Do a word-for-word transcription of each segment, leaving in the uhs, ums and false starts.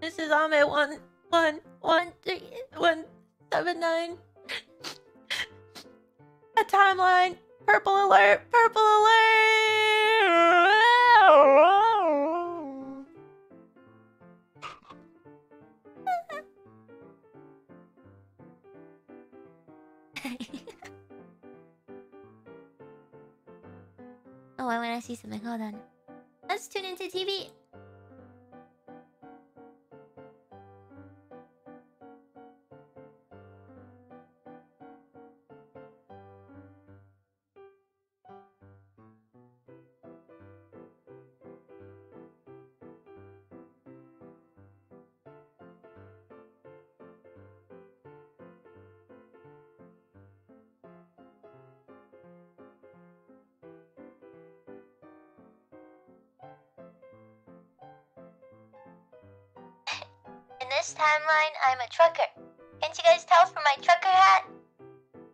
This is Ame one one one three one seven nine. A timeline. Purple alert. Purple alert. Oh, I want to see something. Hold on. Let's tune into T V. This timeline, I'm a trucker. Can't you guys tell from my trucker hat?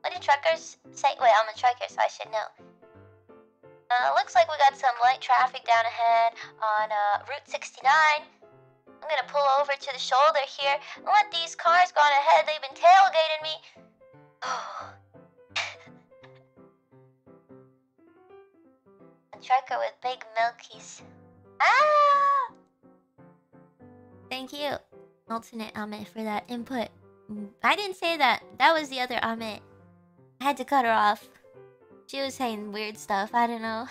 What do truckers say? Wait, I'm a trucker, so I should know. Uh, looks like we got some light traffic down ahead on uh, Route sixty-nine. I'm gonna pull over to the shoulder here and let these cars go on ahead. They've been tailgating me. A trucker with big milkies. Ah! Thank you, alternate Ame, for that input. I didn't say that. That was the other Ame. I had to cut her off. She was saying weird stuff. I don't know.